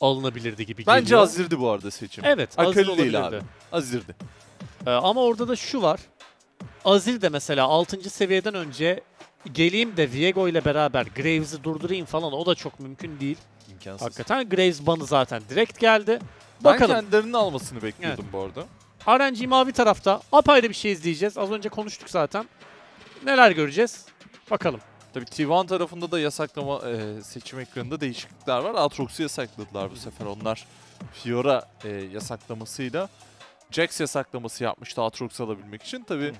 alınabilirdi gibi geliyor. Bence Azir'di bu arada seçim. Evet, Akali Azir değil abi. Azir'di. Ama orada da şu var. Azir de mesela 6. seviyeden önce geleyim de Viego ile beraber Graves'i durdurayım falan, o da çok mümkün değil. İmkansız. Hakikaten Graves banı zaten direkt geldi. Bakalım. Ben kendilerinin almasını bekliyordum bu arada. RNG mavi tarafta apayrı bir şey izleyeceğiz. Az önce konuştuk zaten. Neler göreceğiz? Bakalım. Tabii T1 tarafında da yasaklama seçim ekranında değişiklikler var. Aatrox'u yasakladılar bu sefer onlar. Fiora yasaklamasıyla Jayce yasaklaması yapmıştı Aatrox'u alabilmek için. Tabii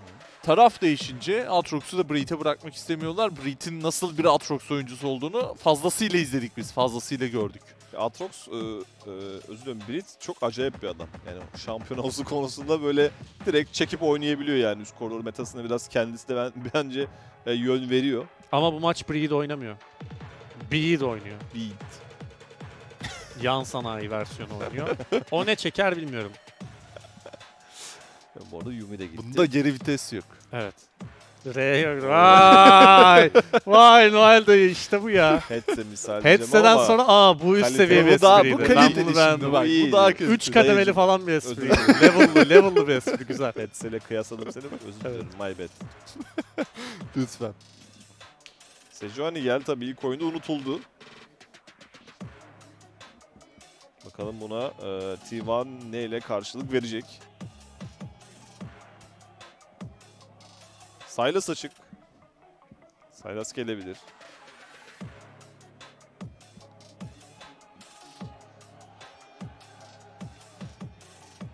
taraf değişince Aatrox'u da Breed'e bırakmak istemiyorlar. Breed'in nasıl bir Aatrox oyuncusu olduğunu fazlasıyla izledik biz. Fazlasıyla gördük. Aatrox, özür dilerim, Brit çok acayip bir adam. Yani şampiyon olması konusunda böyle direkt çekip oynayabiliyor yani. Üst koridor metasına biraz kendisi de bence yön veriyor. Ama bu maç Breed oynamıyor. Breed oynuyor. Breed. Yan sanayi versiyonu oynuyor. O ne çeker bilmiyorum. Bu arada Yumi de gitti. Bunda geri vites yok. Evet. Vay! Vay Noel dayı, işte bu ya. Hedse misal. Hedse'den sonra bu üst seviye bir espriydi. Bu kaliteli şimdi bak. Bu daha kötü. 3 kademeli falan bir espriydi. Level'lı bir espri. Güzel. Hedse'yle kıyasladım seni. Özür dilerim. My bad. Lütfen. Sejuani geldi tabii. İlk oyunda unutuldu. Bakalım buna T1 neyle karşılık verecek. Sylas açık. Sylas gelebilir.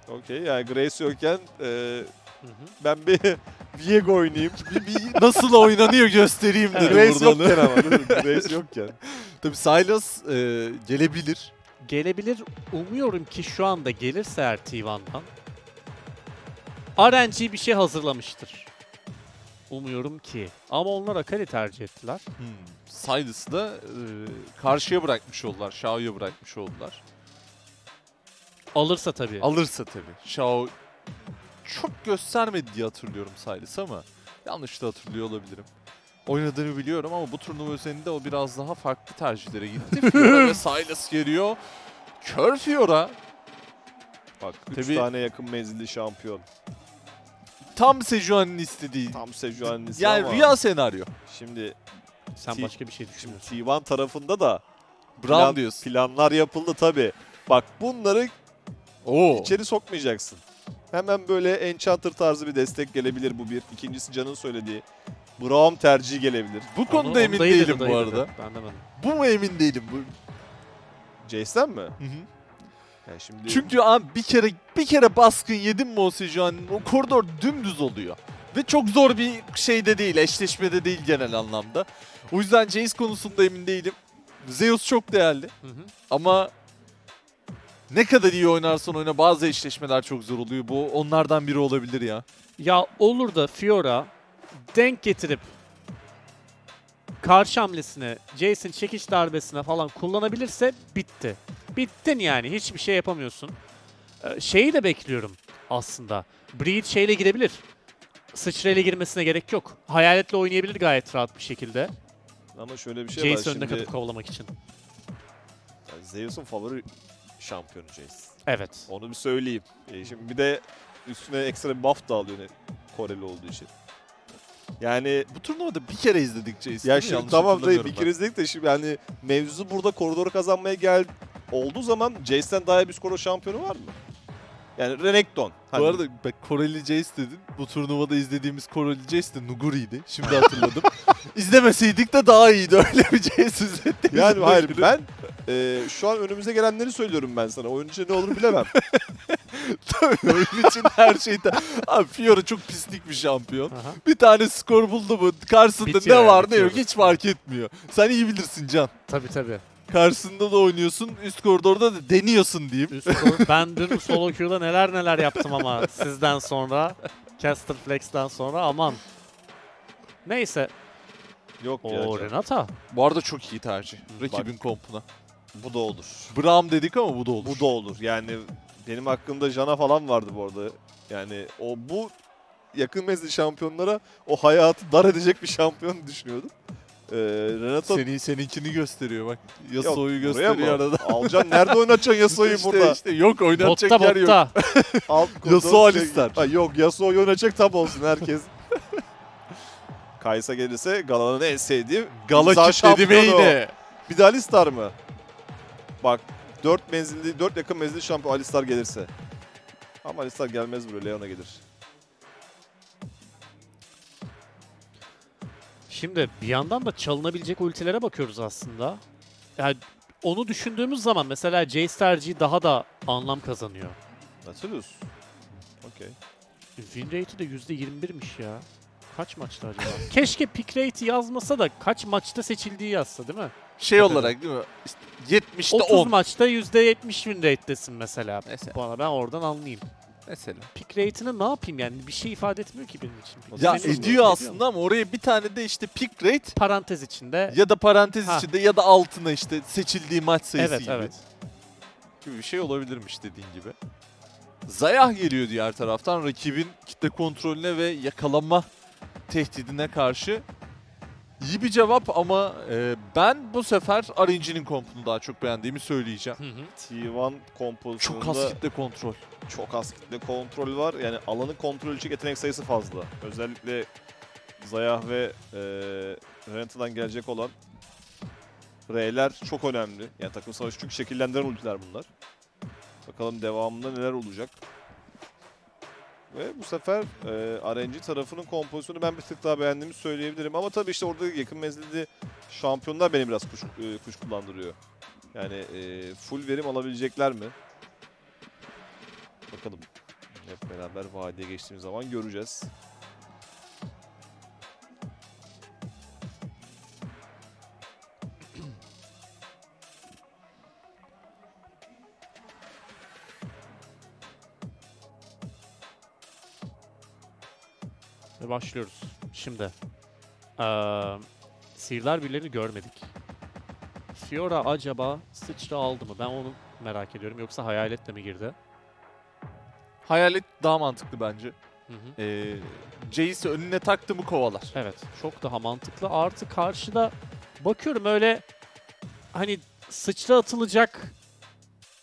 Okey, yani Grace yokken ben bir Viego oynayayım. Nasıl oynanıyor göstereyim dedim. Grace yokken ama. Grace yokken. Tabii Sylas gelebilir. Gelebilir. Umuyorum ki şu anda gelirse T1'dan. RNG bir şey hazırlamıştır. Umuyorum ki. Ama onlar Akali tercih ettiler. Sylas'ı da karşıya bırakmış oldular. Shao'ya bırakmış oldular. Alırsa tabii. Alırsa tabii. Shao çok göstermedi diye hatırlıyorum Sylas'ı ama yanlış da hatırlıyor olabilirim. Oynadığını biliyorum ama bu turnuva üzerinde o biraz daha farklı tercihlere gitti. Fiora ve Sylas geliyor. Kör Fiora. Bak 3 tane yakın menzilli şampiyon. Tam Sejuani'nin istediği. Tam Sejuani'nin istediği yani ama rüya senaryo. Şimdi sen başka bir şey düşünüyorsun. Şimdi T1 tarafında da planlar yapıldı tabii. Bak bunları içeri sokmayacaksın. Hemen böyle enchanter tarzı bir destek gelebilir bu bir. İkincisi Can'ın söylediği Braum tercihi gelebilir. Bu konuda onu emin değilim bu arada. Ben bu mu emin değilim? Bu Jayce'den mi? Yani şimdi çünkü abi bir kere baskın yedim mi o Sejuani'nin, o koridor dümdüz oluyor. Ve çok zor bir şeyde değil, eşleşmede değil genel anlamda. O yüzden Jayce konusunda emin değilim. Zeus çok değerli ama ne kadar iyi oynarsan oyna bazı eşleşmeler çok zor oluyor. Bu onlardan biri olabilir ya. Ya olur da Fiora denk getirip karşı hamlesine, Jayce'in çekiş darbesine falan kullanabilirse bitti. Bittin yani. Hiçbir şey yapamıyorsun. Şeyi de bekliyorum aslında. Breed şeyle girebilir. Sıçrayla girmesine gerek yok. Hayaletle oynayabilir gayet rahat bir şekilde. Ama şöyle bir şey var. Jayce önüne katıp kovalamak için. Yani Zeus'un favori şampiyonu Jayce. Evet. Onu bir söyleyeyim. Şimdi bir de üstüne ekstra bir buff da alıyor Koreli olduğu için. Yani bu turnuvada bir kere izledik Jayce'i. Ya şimdi tamam da bir kere izledik de şimdi yani mevzu burada koridoru kazanmaya geldi. Olduğu zaman Jayce'den daha iyi bir skoro şampiyonu var mı? Yani Renekton. Hani. Bu arada bak, Koreli Jayce dedin. Bu turnuvada izlediğimiz Koreli Jayce de Nuguri'ydi. Şimdi hatırladım. İzlemeseydik de daha iyiydi. Öyle bir Jayce izlettik. Yani hayır ben şu an önümüze gelenleri söylüyorum ben sana. Oyun için ne olur bilemem. Tabii oyun için her şeyden. Abi Fiora çok pislik bir şampiyon. Bir tane skor buldu mu karşısında bitiyor, ne var yani, ne yok hiç fark etmiyor. Sen iyi bilirsin Can. Tabii tabii. Karşısında da oynuyorsun, üst koridorda da deniyorsun diyeyim. Ben dün solo queue'da neler neler yaptım ama sizden sonra, Caster Flex'ten sonra aman. Neyse. Yok ya Renata. Bu arada çok iyi tercih. Rakibin kompuna. Bu da olur. Braum dedik ama bu da olur. Bu da olur. Yani benim hakkımda Jana falan vardı bu arada. Yani bu yakın menzil şampiyonlara o hayatı dar edecek bir şampiyon düşünüyordum. Renata... Seninkini gösteriyor bak. Yasuo'yu gösteriyor arada. Alcan nerede oynatacaksın Yasuo'yu işte, burada? İşte yok oynatacak botta, yer botta. Yok. Yasuo Alistar. Ay, yok Yasuo'yu oynatacak tab olsun herkes. Kai'Sa gelirse Gala'nın en sevdiği Galaç dedi Vayne. Bir de Alistar mı? Bak 4 yakın menzilli şampiyon Alistar gelirse. Ama Alistar gelmez buraya, Leona gelir. Şimdi bir yandan da çalınabilecek ultilere bakıyoruz aslında. Yani onu düşündüğümüz zaman mesela Jayce tercihi daha da anlam kazanıyor. Nautilus. Okey. Win rate'i de %21'miş ya. Kaç maçta acaba? Keşke pick rate'i yazmasa da kaç maçta seçildiği yazsa değil mi? Şey olarak değil mi? İşte 70'te 10. 30 maçta %70 win rate'desin mesela. Bana ben oradan anlayayım. Mesela. Pick rate'ine ne yapayım yani? Bir şey ifade etmiyor ki benim için. Ya ediyor aslında ama oraya bir tane de işte pick rate parantez içinde ya da parantez içinde ya da altına işte seçildiği maç sayısı evet, gibi. Evet. Gibi bir şey olabilirmiş dediğin gibi. Xayah geliyor diğer taraftan rakibin kitle kontrolüne ve yakalanma tehdidine karşı. İyi bir cevap ama ben bu sefer RNG'nin kompunu daha çok beğendiğimi söyleyeceğim. T1 kompozisyonunda çok az kitle kontrol. Çok az kitle kontrol var. Yani alanı kontrol edecek yetenek sayısı fazla. Özellikle Xayah ve Renata'dan gelecek olan R'ler çok önemli. Yani takım savaşı çünkü şekillendiren ultiler bunlar. Bakalım devamında neler olacak. Ve bu sefer RNG tarafının kompozisyonu ben bir tık daha beğendiğimi söyleyebilirim. Ama tabii işte orada yakın menzilli şampiyonlar beni biraz kuşkulandırıyor. Yani full verim alabilecekler mi? Bakalım. Hep beraber vadiye geçtiğimiz zaman göreceğiz. Başlıyoruz. Şimdi sihirler birilerini görmedik. Fiora acaba sıçra aldı mı? Ben onu merak ediyorum. Yoksa hayaletle mi girdi? Hayalet daha mantıklı bence. Jayce önüne taktı mı kovalar. Evet. Çok daha mantıklı. Artı karşıda bakıyorum öyle hani sıçra atılacak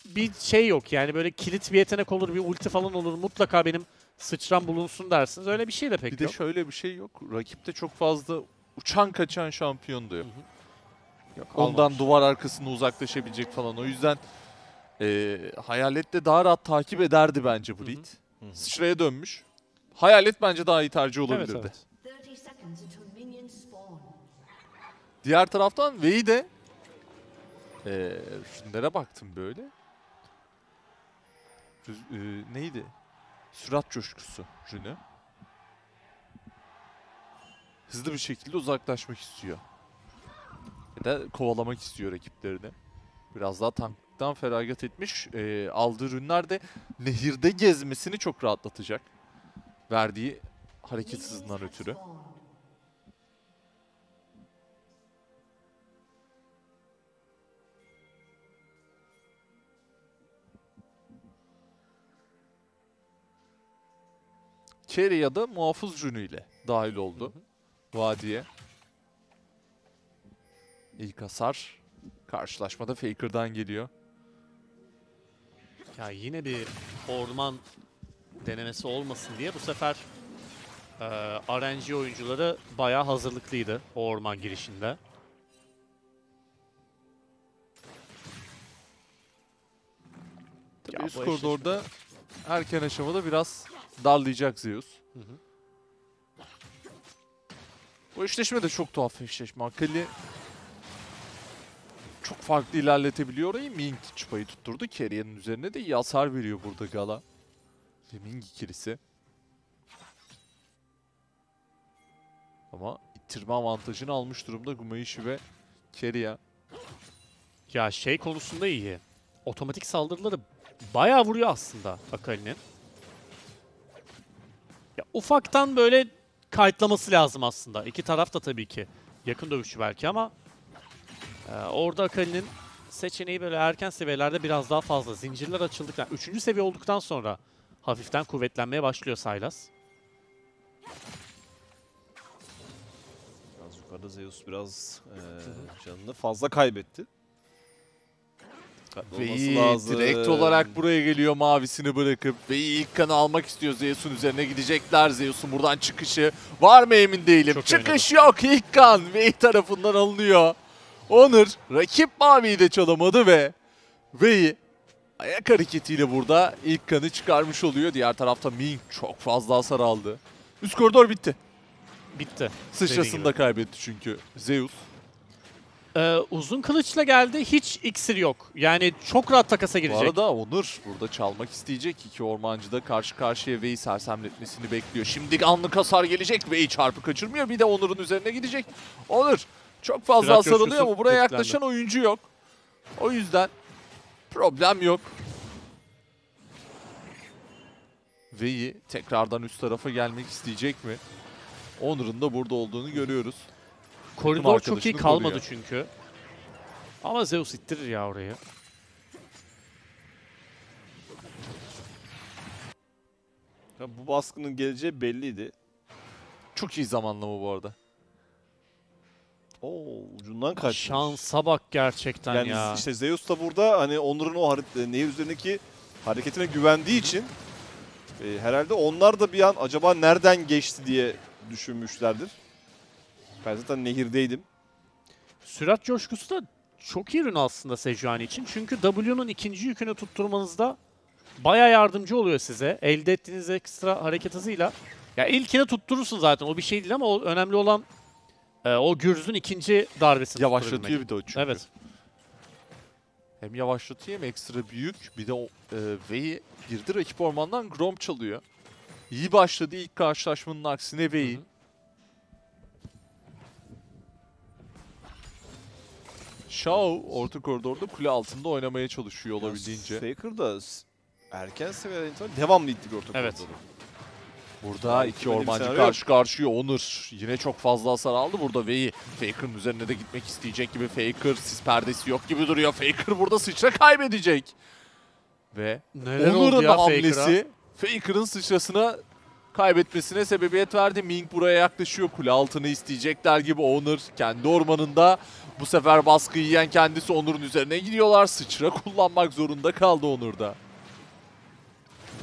bir şey yok. Yani böyle kilit bir yetenek olur, bir ulti falan olur. Mutlaka benim sıçran bulunsun dersiniz. Öyle bir şey de pek yok. Bir de şöyle bir şey yok. Rakipte çok fazla uçan kaçan şampiyon da yok. Yok ondan olmamış. Duvar arkasında uzaklaşabilecek falan. O yüzden hayaletle daha rahat takip ederdi bence Brit. Sıçraya dönmüş. Hayalet bence daha iyi tercih olabilirdi. Evet, evet. Diğer taraftan Wei de şunlara baktım böyle. Neydi? Sürat coşkusu Rune. Hızlı bir şekilde uzaklaşmak istiyor. Ya da kovalamak istiyor rakiplerini. Biraz daha tanklıktan feragat etmiş. Aldığı Rune'ler de nehirde gezmesini çok rahatlatacak. Verdiği hareket hızından ötürü. Keria da muhafız rünüyle dahil oldu vadiye. İlk hasar karşılaşmada Faker'dan geliyor. Ya yine bir orman denemesi olmasın diye bu sefer RNG oyuncuları bayağı hazırlıklıydı o orman girişinde. Tabii üst koridorda erken aşamada biraz darlayacak Zeus. Bu eşleşme de çok tuhaf bir eşleşme. Akali çok farklı ilerletebiliyor orayı. Ming çıpayı tutturdu. Keria'nın üzerine de iyi hasar veriyor burada Gala. Ve Ming ikilisi. Ama ittirme avantajını almış durumda Gumayuşi ve Keria. Ya şey konusunda iyi. Otomatik saldırıları bayağı vuruyor aslında Akali'nin. Ya, ufaktan böyle kayıtlaması lazım aslında. İki taraf da tabii ki yakın dövüşçü belki ama orada Akali'nin seçeneği böyle erken seviyelerde biraz daha fazla. Zincirler açıldıktan, 3. seviye olduktan sonra hafiften kuvvetlenmeye başlıyor Sylas. arada Zeus biraz canını fazla kaybetti. Vei'yi direkt olarak buraya geliyor mavisini bırakıp. Vei'yi ilk kanı almak istiyor. Zeus'un üzerine gidecekler. Zeus'un buradan çıkışı var mı emin değilim. Çok çıkış önemli. Yok. İlk kan Vei tarafından alınıyor. Oner rakip maviyi de çalamadı ve Vei'yi ayak hareketiyle burada ilk kanı çıkarmış oluyor. Diğer tarafta Ming çok fazla hasar aldı. Üst koridor bitti. Bitti. Sıçrasını da kaybetti çünkü Zeus. Uzun kılıçla geldi, hiç iksir yok. Yani çok rahat takasa girecek. Bu arada Onur burada çalmak isteyecek. İki ormancı da karşı karşıya Vei'yi sersemletmesini bekliyor. Şimdi anlık hasar gelecek. Vei çarpı kaçırmıyor. Bir de Onur'un üzerine gidecek. Onur çok fazla hasar alıyor ama buraya yaklaşan oyuncu yok. O yüzden problem yok. Vei'yi tekrardan üst tarafa gelmek isteyecek mi? Onur'un da burada olduğunu görüyoruz. Koridor çok iyi kalmadı koruyor çünkü. Ama Zeus ittirir ya orayı. Ya bu baskının geleceği belliydi. Çok iyi zamanlama bu arada. Oo, ucundan kaçmış. Şansa bak gerçekten yani ya. İşte Zeus da burada hani Onur'un o nehir üzerindeki hareketine güvendiği için herhalde onlar da bir an acaba nereden geçti diye düşünmüşlerdir. Ben zaten nehirdeydim. Sürat coşkusu da çok iyi rün aslında Sejuani için. Çünkü W'nun ikinci yükünü tutturmanızda bayağı yardımcı oluyor size. Elde ettiğiniz ekstra hareket hızıyla. Ya ilkini tutturursun zaten, o bir şey değil ama o önemli olan o gürzün ikinci darbesini yavaşlatıyor bir de o çünkü. Evet. Hem yavaşlatıyor hem ekstra büyük. Bir de o Vei'yi girdi rakip ormandan Grom çalıyor. İyi başladı ilk karşılaşmanın aksine Vei'yi. Shao orta koridorda kule altında oynamaya çalışıyor olabildiğince. Faker da erken seviyeden itibaren devamlı ittiriyor orta koridoru. Burada iki ormancı karşı karşıya. Onur yine çok fazla hasar aldı. Burada Vei'yi Faker'ın üzerine de gitmek isteyecek gibi. Faker sis perdesi yok gibi duruyor. Faker burada sıçra kaybedecek. Ve Onur'un hamlesi Faker'ın sıçrasına kaybetmesine sebebiyet verdi. Ming buraya yaklaşıyor. Kule altını isteyecekler gibi. Onur kendi ormanında. Bu sefer baskı yiyen kendisi. Onur'un üzerine gidiyorlar. Sıçra kullanmak zorunda kaldı Onur'da.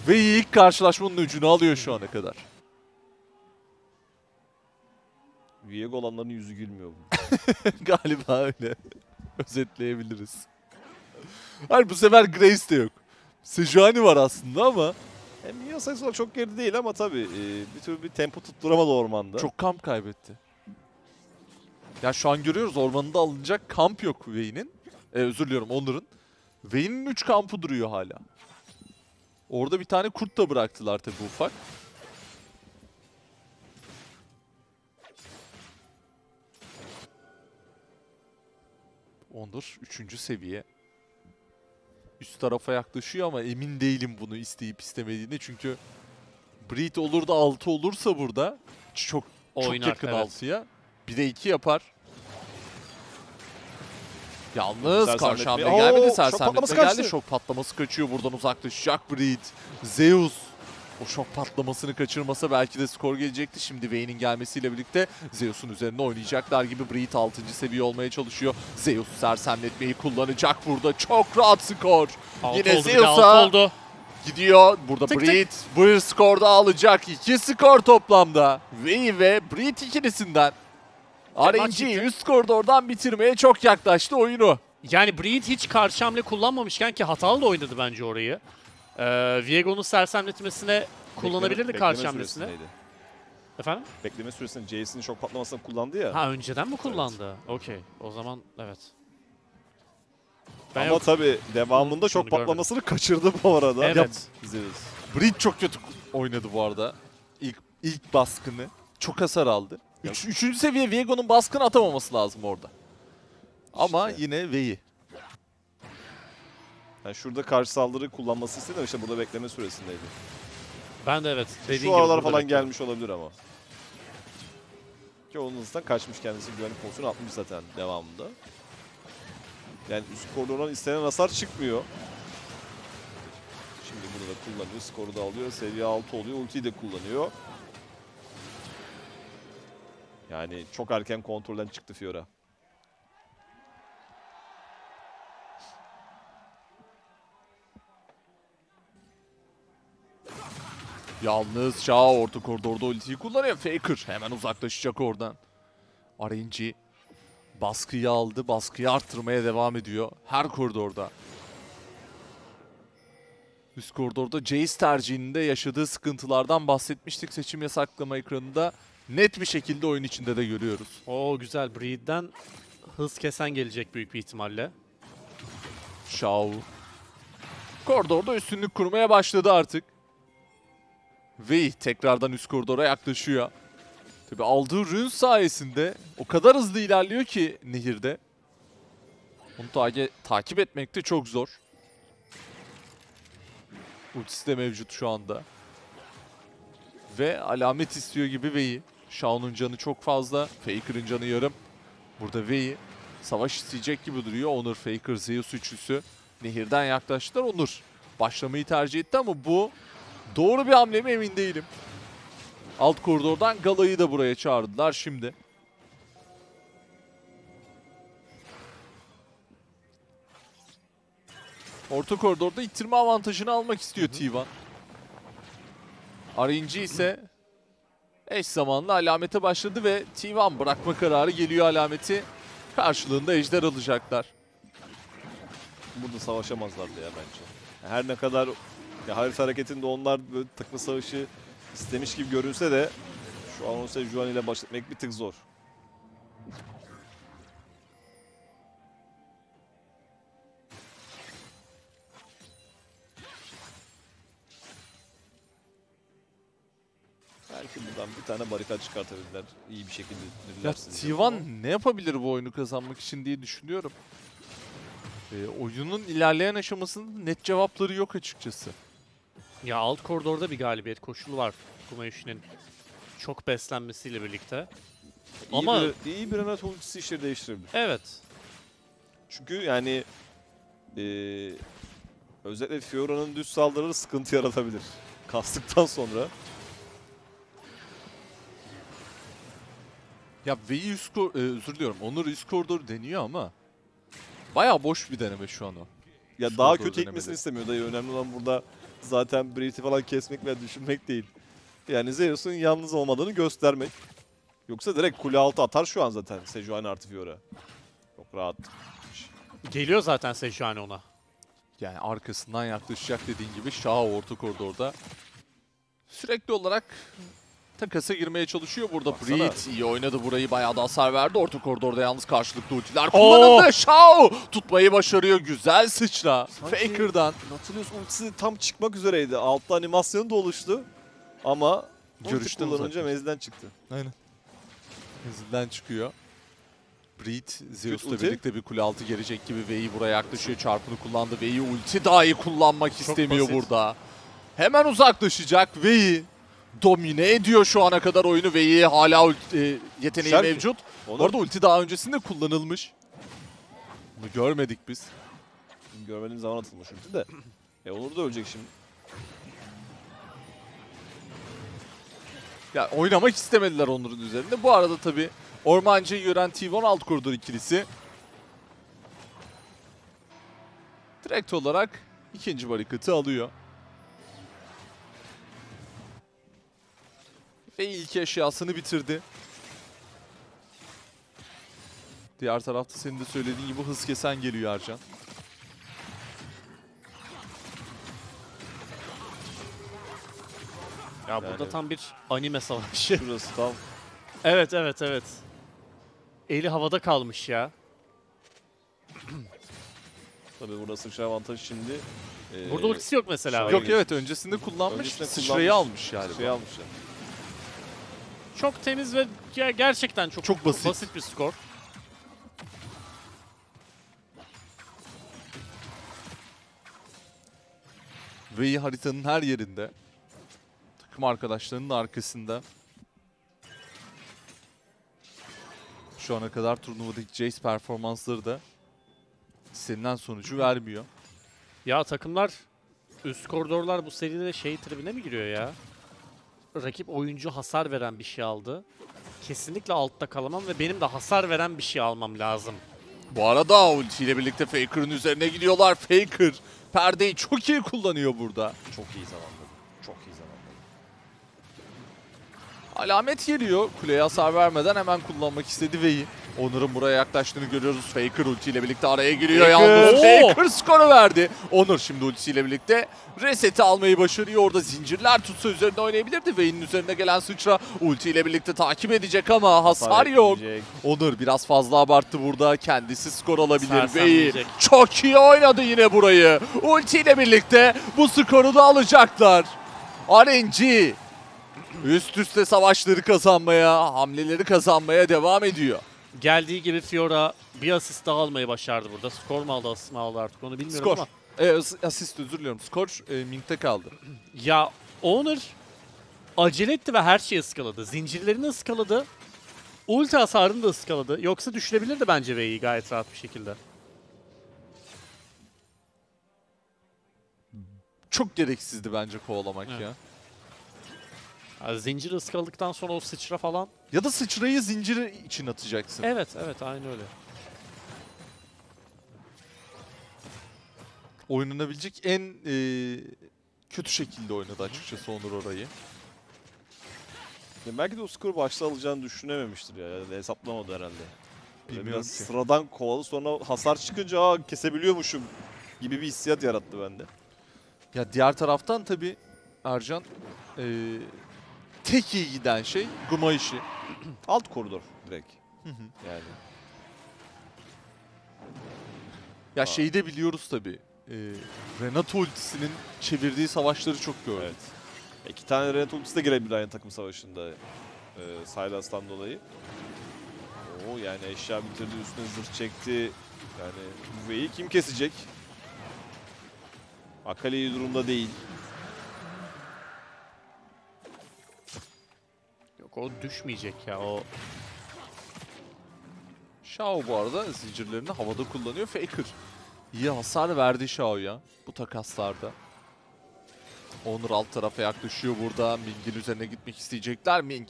Ve ilk karşılaşmanın ucunu alıyor şu ana kadar. Viego olanların yüzü gülmüyor. Galiba öyle. Özetleyebiliriz. Hayır bu sefer Grace de yok. Sejuani var aslında ama. Hem iyi sayısı çok geri değil ama tabii bir türlü bir tempo tutturamadı ormanda. Çok kamp kaybetti. Ya şu an görüyoruz ormanında alınacak kamp yok Vayne'in. Özür diliyorum Onur'un. Vayne'in 3 kampı duruyor hala. Orada bir tane kurt da bıraktılar tabii ufak. Onur 3. seviye. Üst tarafa yaklaşıyor ama emin değilim bunu isteyip istemediğine. Çünkü Breed olur da 6 olursa burada çok yakın 6'ya. Bir de 2 yapar. Yalnız karşı hamle gelmedi. Sersemletme geldi. Şok patlaması kaçıyor. Buradan uzaklaşacak Breed. Zeus o şok patlamasını kaçırmasa belki de skor gelecekti. Şimdi Vayne'in gelmesiyle birlikte Zeus'un üzerine oynayacaklar gibi. Breed 6. seviye olmaya çalışıyor. Zeus sersemletmeyi kullanacak burada. Çok rahat skor. Alt yine Zeus'a gidiyor. Burada tık Breed tık. Bir skor da alacak. 2 skor toplamda. Vayne ve Breed ikilisinden. RNG üst koridordan bitirmeye çok yaklaştı oyunu. Yani Breed hiç karşı hamle kullanmamışken ki hatalı da oynadı bence orayı. Viego'nun sersemletmesine kullanabilirdi karşı hamlesini. Efendim? Bekleme süresini Jayce'nin şok patlamasını kullandı ya. Ha önceden mi kullandı? Evet. Okey. O zaman evet. Ben ama tabii devamında şok patlamasını kaçırdı bu arada. Evet. Breed çok kötü oynadı bu arada. İlk baskını. Çok hasar aldı. Üçüncü seviye Viego'nun baskını atamaması lazım orada. İşte. Ama yine Vei'yi. Yani şurada karşı saldırı kullanması istedim işte burada bekleme süresindeydi. Ben de evet. Şu aralar falan gelmiş olabilir ama. Ki onun hızından kaçmış kendisi güvenlik pozisyonu atmış zaten devamında. Yani üst koridordan istenen hasar çıkmıyor. Şimdi bunu da kullanıyor, skoru da alıyor, seviye 6 oluyor, ultiyi de kullanıyor. Yani çok erken kontrolden çıktı Fiora. Yalnız Shao orta koridorda ultiyi kullanıyor. Faker hemen uzaklaşacak oradan. RNG baskıyı aldı. Baskıyı arttırmaya devam ediyor. Her koridorda. Üst koridorda Jayce tercihinde yaşadığı sıkıntılardan bahsetmiştik. Seçim yasaklama ekranında net bir şekilde oyun içinde de görüyoruz. Oo güzel. Breed'den hız kesen gelecek büyük bir ihtimalle. Shao koridorda üstünlük kurmaya başladı artık. Wei tekrardan üst koridora yaklaşıyor. Tabi aldığı rün sayesinde o kadar hızlı ilerliyor ki nehirde. Onu takip etmek de çok zor. Ultisi de mevcut şu anda. Ve alamet istiyor gibi Wei. Shao'nun canı çok fazla. Faker'ın canı yarım. Burada Wei savaş isteyecek gibi duruyor. Oner, Faker, Zeus üçlüsü. Nehirden yaklaştılar. Oner başlamayı tercih etti ama bu doğru bir hamle mi emin değilim. Alt koridordan Gala'yı da buraya çağırdılar şimdi. Orta koridorda ittirme avantajını almak istiyor T1. RNG ise eş zamanlı alamete başladı ve T1 bırakma kararı geliyor alameti. Karşılığında ejder alacaklar. Burada savaşamazlardı ya bence. Her ne kadar harita hareketinde onlar böyle takma savaşı istemiş gibi görünse de şu an o Sejuani ile baş etmek bir tık zor. Belki buradan bir tane barikat çıkartabilirler. İyi bir şekilde dinlersiniz. Ya T1 ne yapabilir bu oyunu kazanmak için diye düşünüyorum. Oyunun ilerleyen aşamasının net cevapları yok açıkçası. Ya alt koridorda bir galibiyet koşulu var Gumayuşi'nin çok beslenmesiyle birlikte. Ama iyi bir Renata ultisi işleri değiştirebilir. Evet. Çünkü yani özellikle Fiora'nın düz saldırıları sıkıntı yaratabilir. Kastıktan sonra. Ya V'yi özür diliyorum. Onur üst koridoru deniyor ama bayağı boş bir deneme şu an o. Ya üst daha kötü gitmesini istemiyor dayı. Önemli olan burada zaten Brit'i falan kesmek veya düşünmek değil. Yani Zeus'un yalnız olmadığını göstermek. Yoksa direkt kule altı atar şu an zaten Sejuani artı Fiora. Çok rahat. Geliyor zaten Sejuani ona. Yani arkasından yaklaşacak dediğin gibi Shao orta koridorda. Sürekli olarak takasa girmeye çalışıyor burada. Breed iyi oynadı burayı, bayağı da hasar verdi. Orta koridorda yalnız karşılıklı ultiler kullanıldı. Shao tutmayı başarıyor. Güzel sıçra. Sanki Faker'dan. Nautilus ultisi tam çıkmak üzereydi. Altta animasyonu da oluştu. Ama görüşten kullanınca menzilden çıktı. Aynen. Menzilden çıkıyor. Breed Zeus'la birlikte bir kule altı gelecek gibi V'yi buraya yaklaşıyor. Çarpını kullandı. V'yi ulti dahi kullanmak çok istemiyor basit burada. Hemen uzaklaşacak V'yi. Domine ediyor şu ana kadar oyunu ve hala yeteneği Şerki mevcut. Bu arada ulti daha öncesinde kullanılmış. Bunu görmedik biz. Görmediğimiz zaman atılmış ulti de. Olur da ölecek şimdi. Ya oynamak istemediler Onur'un üzerinde. Bu arada tabi ormancıyı gören T1 alt koridor ikilisi direkt olarak ikinci barikatı alıyor. Ve ilk eşyasını bitirdi. Diğer tarafta senin de söylediğin gibi hız kesen geliyor Ercan. Ya yani burada tam bir anime savaşı. Şurası tam. Evet evet evet. Eli havada kalmış ya. Tabii burada sıçra avantajı şimdi. Burada ultisi yok mesela. Yok evet öncesinde kullanmış. Sıçrayı almış yani. Sıçrayı almış yani. Çok temiz ve gerçekten çok basit bir skor. Ve haritanın her yerinde. Takım arkadaşlarının arkasında. Şu ana kadar turnuvadaki Jayce performansları da istenilen sonucu vermiyor. Ya takımlar, üst koridorlar bu seride şey tribine mi giriyor ya? rakip oyuncu hasar veren bir şey aldı. Kesinlikle altta kalamam ve benim de hasar veren bir şey almam lazım. Bu arada ultiyle birlikte Faker'ın üzerine gidiyorlar. Faker perdeyi çok iyi kullanıyor burada. Çok iyi zamanladı. Çok iyi zamanladı. Alamet geliyor. Kuleye hasar vermeden hemen kullanmak istedi Vayne. Oner'ın buraya yaklaştığını görüyoruz. Faker ultiyle birlikte araya giriyor. Yalnız Faker skoru verdi. Oner şimdi ultisiyle birlikte reseti almayı başarıyor. Orada zincirler tutsa üzerinde oynayabilirdi. Vayne'in üzerine gelen sıçra ultiyle birlikte takip edecek ama hasar yok. Oner biraz fazla abarttı burada. Kendisi skor alabilir. Vayne çok iyi oynadı yine burayı. Ultiyle birlikte bu skoru da alacaklar. RNG üst üste savaşları kazanmaya, hamleleri kazanmaya devam ediyor. Geldiği gibi Fiora bir asist daha almayı başardı burada. Skor mu aldı, asist mi aldı artık onu bilmiyorum ama. Asist, özür diliyorum. Skor Ming'de kaldı. Ya Oner acele etti ve her şeyi ıskaladı. Zincirlerini ıskaladı. Ulti hasarını da ıskaladı. Yoksa düşürebilirdi bence Vei'yi gayet rahat bir şekilde. Çok gereksizdi bence kovalamak ya. Yani zincir ıskaladıktan sonra o sıçra falan. Ya da sıçrayı zinciri için atacaksın. Evet, evet. Aynı öyle. Oynanabilecek en kötü şekilde oynadı açıkçası Onur orayı. Ya belki de o skoru başta alacağını düşünememiştir ya. Yani hesaplamadı herhalde. Bilmiyorum ki. Sıradan kovalı, sonra hasar çıkınca aa kesebiliyormuşum gibi bir hissiyat yarattı bende. Ya diğer taraftan tabii Ercan... tek iyi giden şey Gumayuşi. Alt koridor direkt. Yani. Ya şeyi de biliyoruz tabii. Renata ultisinin çevirdiği savaşları çok gördük. Evet. İki tane Renata ultisi de girebilir aynı takım savaşında. Sylas'tan dolayı. Oo, yani eşya bitirdi, üstüne zırh çekti. Yani Wei'yi kim kesecek? Akali iyi durumda değil. O düşmeyecek ya o. Shao bu arada zincirlerini havada kullanıyor. Faker iyi hasar verdi Shao'ya bu takaslarda. Oner alt tarafa yaklaşıyor burada. Ming'in üzerine gitmek isteyecekler. Ming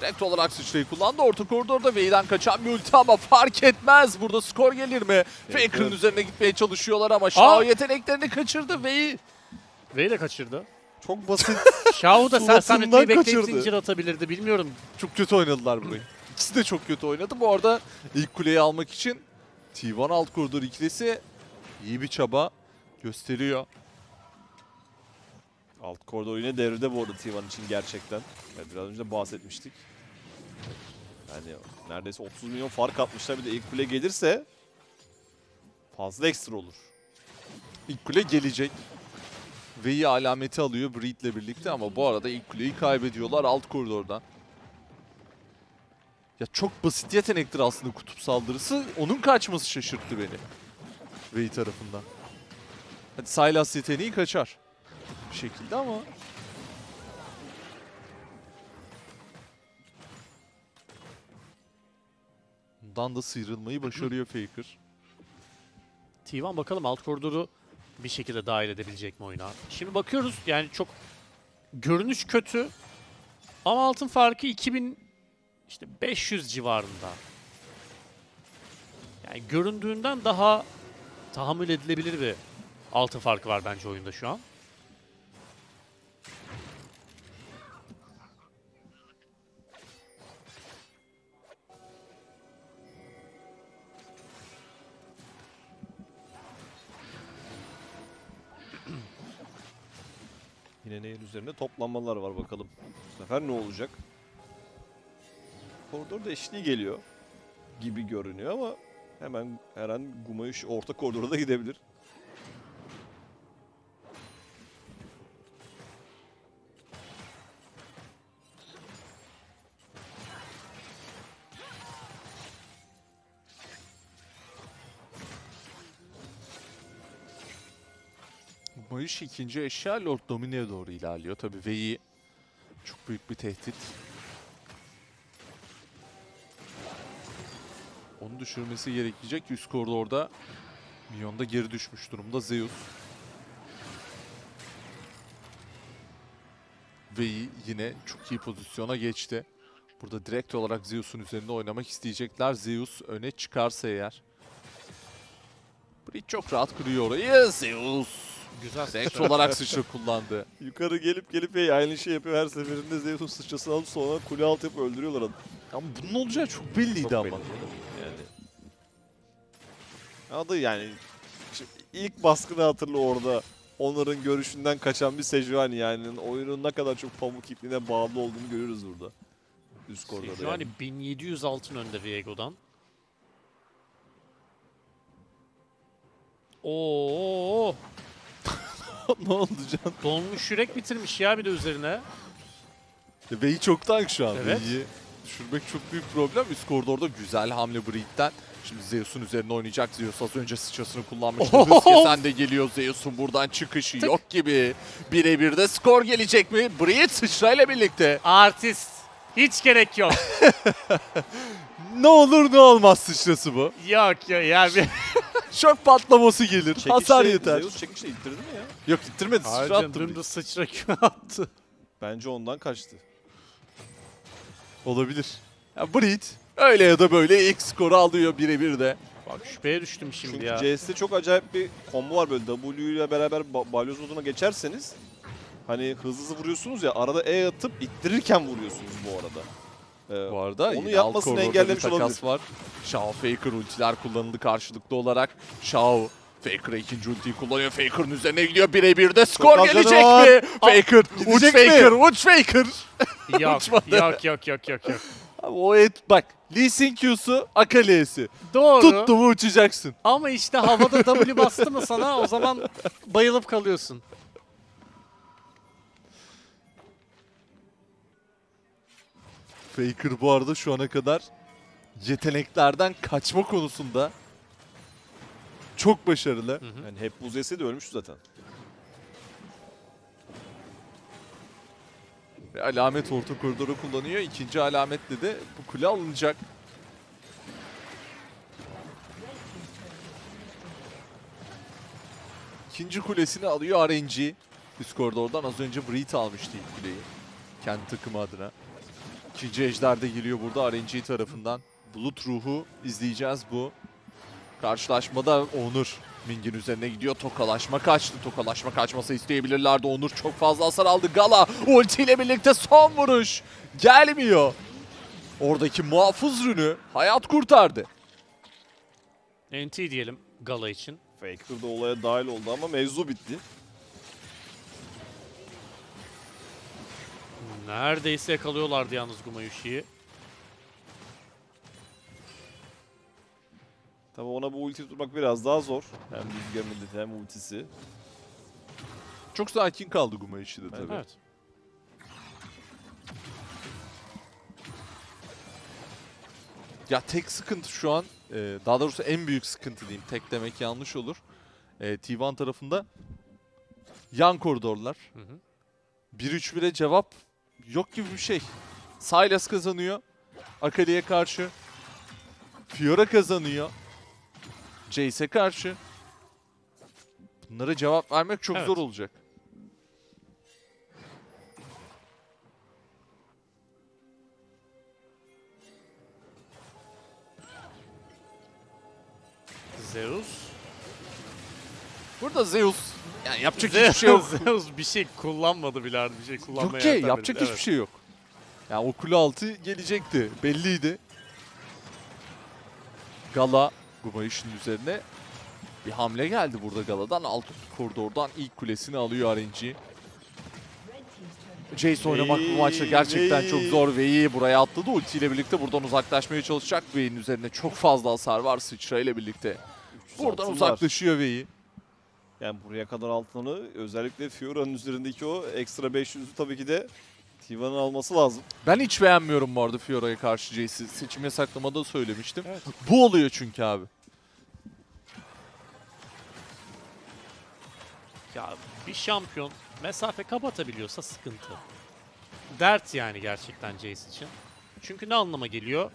direkt olarak sıçrayı kullandı. Orta koridorda Vei'den kaçan bir ulti ama fark etmez. Burada skor gelir mi? Faker'ın üzerine gitmeye çalışıyorlar ama Shao yeteneklerini kaçırdı. Vei de kaçırdı. Çok basit. Shao da sersemletmeyi bekleyip zincir atabilirdi. Bilmiyorum. Çok kötü oynadılar burayı. İkisi de çok kötü oynadı. Bu arada ilk kuleyi almak için T1 alt koridor ikilisi iyi bir çaba gösteriyor. Alt koridor yine devrede bu arada T1 için gerçekten. Yani biraz önce de bahsetmiştik. Yani neredeyse 30 milyon fark atmışlar. Bir de ilk kule gelirse fazla ekstra olur. İlk kule gelecek. Vei'yi alameti alıyor Breed'le birlikte ama bu arada ilk kuleyi kaybediyorlar alt koridordan. Ya çok basit yetenektir aslında kutup saldırısı. Onun kaçması şaşırttı beni. Vei tarafından. Hadi Sylas yeteneği kaçar. Bir şekilde ama. Bundan da sıyrılmayı başarıyor Faker. T1 bakalım alt koridoru bir şekilde dahil edebilecek mi oyuna? Şimdi bakıyoruz yani çok görünüş kötü ama altın farkı 2500 civarında. Yani göründüğünden daha tahammül edilebilir bir altın farkı var bence oyunda şu an. Yine nehir üzerinde toplanmalar var bakalım. Bu sefer ne olacak? Koridorda eşliği geliyor gibi görünüyor ama hemen her an Gumayuş orta koridora da gidebilir. Gumayuş ikinci eşya Lord Domine'ye doğru ilerliyor. Tabii Vei'yi çok büyük bir tehdit. Onu düşürmesi gerekecek. Üst koridorda Minyon'da geri düşmüş durumda Zeus. Vei'yi yine çok iyi pozisyona geçti. Burada direkt olarak Zeus'un üzerinde oynamak isteyecekler. Zeus öne çıkarsa eğer. Brit çok rahat kırıyor orayı. Zeus güzel direkt olarak sıçra kullandı. Yukarı gelip aynı şey yapıyor her seferinde. Zeus'un sıçrasını alıp sonra kule altı yapıp öldürüyorlar adamı. Ama bunun olacağı çok belliydi çok ama. Belli. Yani. Adı yani ilk baskını hatırla orada. Onların görüşünden kaçan bir Sejuani yani. Oyunun ne kadar çok pamuk ipliğine bağlı olduğunu görürüz burada. Üst korda da yani. 1700 altın önde Viego'dan. Oo. Ne oldu Can? Donmuş yürek bitirmiş ya bir de üzerine. Vei'yi çok tank şu an. Evet. Vei'yi düşürmek çok büyük problem. Üst koridorda güzel hamle Breed'den. Şimdi Zeus'un üzerine oynayacak. Zeus az önce sıçrasını kullanmıştı. Hız kesen de geliyor. Zeus'un buradan çıkışı tık yok gibi. Birebir de skor gelecek mi? Breed sıçrayla birlikte. Artist. Hiç gerek yok. Ne olur ne olmaz sıçrası bu. Yok ya yani. Şok patlaması gelir. Çekişle, hasar yeter. Zeus çekişle ittirdi mi ya? Yok ittirmedi. Sıçra attı. Dümdüz sıçra kime attı. Bence ondan kaçtı. Olabilir. Ya Breed öyle ya da böyle ilk skoru alıyor birebir de. Bak şüpheye düştüm şimdi. Çünkü ya. Çünkü CS'de çok acayip bir combo var böyle. W ile beraber balyoz moduna geçerseniz hani hızlı vuruyorsunuz ya arada E atıp ittirirken vuruyorsunuz bu arada. Bu arada onu yapmasını engellemiş olabilir. Var. Shao Faker ultiler kullanıldı karşılıklı olarak. Shao Faker'a ikinci ultiyi kullanıyor. Faker'ın üzerine gidiyor. Birebir de skor çok gelecek mi? Faker, uç Faker, uç Faker. Yok. Abi o et bak. Lee Sin Q'su, Akali'si. Doğru. Tuttu mu uçacaksın. Ama işte havada W bastı mı sana o zaman bayılıp kalıyorsun. Faker bu arada şu ana kadar yeteneklerden kaçma konusunda çok başarılı. Hı hı. Yani hep buz yese de ölmüştü zaten. Ve alamet orta koridoru kullanıyor. İkinci alametle de bu kule alınacak. İkinci kulesini alıyor RNG. Üst koridordan az önce Breed almıştı ilk kuleyi. Kendi takımı adına. İkinci ejder de geliyor burada RNG tarafından. Bulut ruhu izleyeceğiz bu. Karşılaşmada Oner Ming'in üzerine gidiyor. Tokalaşma kaçtı. Tokalaşma kaçması isteyebilirlerdi. Oner çok fazla hasar aldı. Gala ultiyle birlikte son vuruş. Gelmiyor. Oradaki muhafız rünü hayat kurtardı. NT diyelim Gala için. Faker da olaya dahil oldu ama mevzu bitti. Neredeyse yakalıyorlardı yalnız Gumayuşi'yi. Tabii ona bu ulti tutmak biraz daha zor. Hem rüzgarının hem ultisi. Çok sakin kaldı Gumayuşi de tabii. Evet. Ya tek sıkıntı şu an, daha doğrusu en büyük sıkıntı diyeyim. Tek demek yanlış olur. T1 tarafında yan koridorlar. 1-3-1'e cevap yok gibi bir şey. Sylas kazanıyor. Akali'ye karşı. Fiora kazanıyor. Jayce'e karşı. Bunlara cevap vermek çok zor olacak. Zeus. Burada Zeus. Yani yapacak hiçbir şey yok. Zeus bir şey kullanmadı bile artık. Bir şey kullanmaya yok ki yapacak hiçbir şey yok. Yani o kule altı gelecekti. Belliydi. Gala Gumayuş'un üzerine bir hamle geldi burada Gala'dan. Alt koridordan ilk kulesini alıyor RNG. Jayce oynamak bu maçta gerçekten çok zor. Vei'yi buraya atladı. Ulti ile birlikte buradan uzaklaşmaya çalışacak. Vei'nin üzerine çok fazla hasar var sıçra ile birlikte. Buradan uzaklaşıyor Vei'yi. Yani buraya kadar altını özellikle Fiora'nın üzerindeki o ekstra 500'ü tabii ki de T1'ın alması lazım. Ben hiç beğenmiyorum bu arada Fiora'ya karşı Jayce'i. Seçim yasaklamada söylemiştim. Evet. Bu oluyor çünkü abi. Ya bir şampiyon mesafe kapatabiliyorsa sıkıntı. Dert yani gerçekten Jayce için. Çünkü ne anlama geliyor?